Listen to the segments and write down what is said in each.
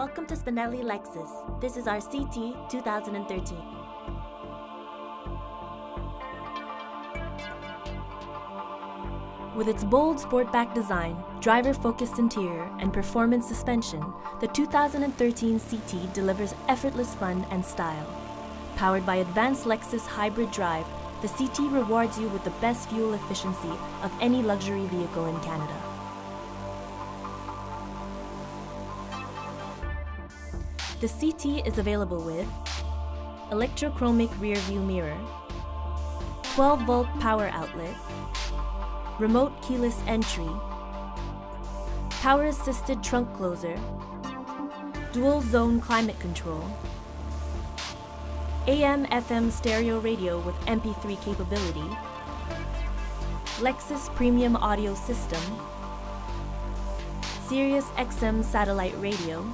Welcome to Spinelli Lexus. This is our CT 2013. With its bold sportback design, driver-focused interior, and performance suspension, the 2013 CT delivers effortless fun and style. Powered by advanced Lexus hybrid drive, the CT rewards you with the best fuel efficiency of any luxury vehicle in Canada. The CT is available with electrochromic rear-view mirror, 12-volt power outlet, remote keyless entry, power-assisted trunk closer, dual-zone climate control, AM/FM stereo radio with MP3 capability, Lexus Premium Audio System, Sirius XM satellite radio,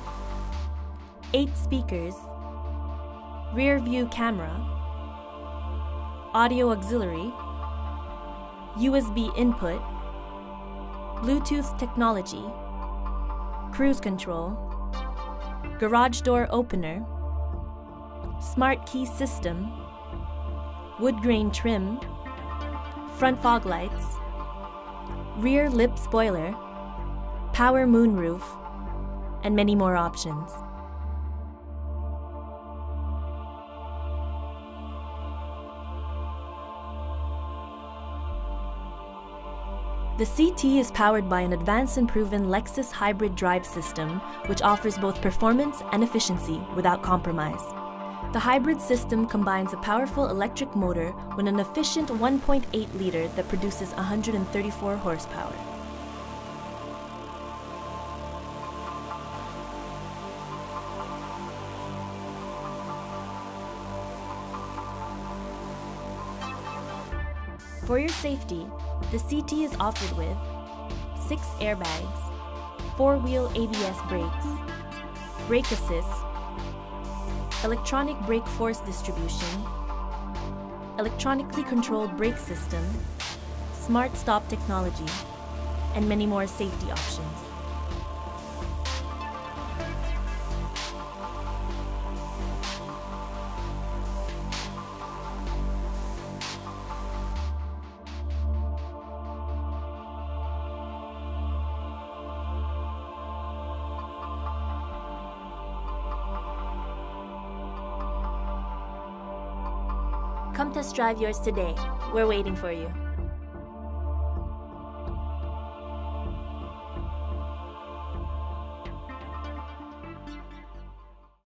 8 speakers, rear-view camera, audio auxiliary, USB input, Bluetooth technology, cruise control, garage door opener, smart key system, wood grain trim, front fog lights, rear lip spoiler, power moonroof, and many more options. The CT is powered by an advanced and proven Lexus hybrid drive system, which offers both performance and efficiency without compromise. The hybrid system combines a powerful electric motor with an efficient 1.8 liter that produces 134 horsepower. For your safety, the CT is offered with 6 airbags, 4-wheel ABS brakes, brake assist, electronic brake force distribution, electronically controlled brake system, smart stop technology, and many more safety options. Come test drive yours today. We're waiting for you.